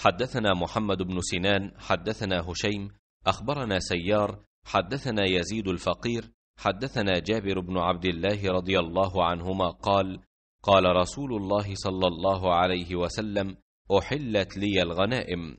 حدثنا محمد بن سنان حدثنا هشيم أخبرنا سيار حدثنا يزيد الفقير حدثنا جابر بن عبد الله رضي الله عنهما قال: قال رسول الله صلى الله عليه وسلم: أحلت لي الغنائم،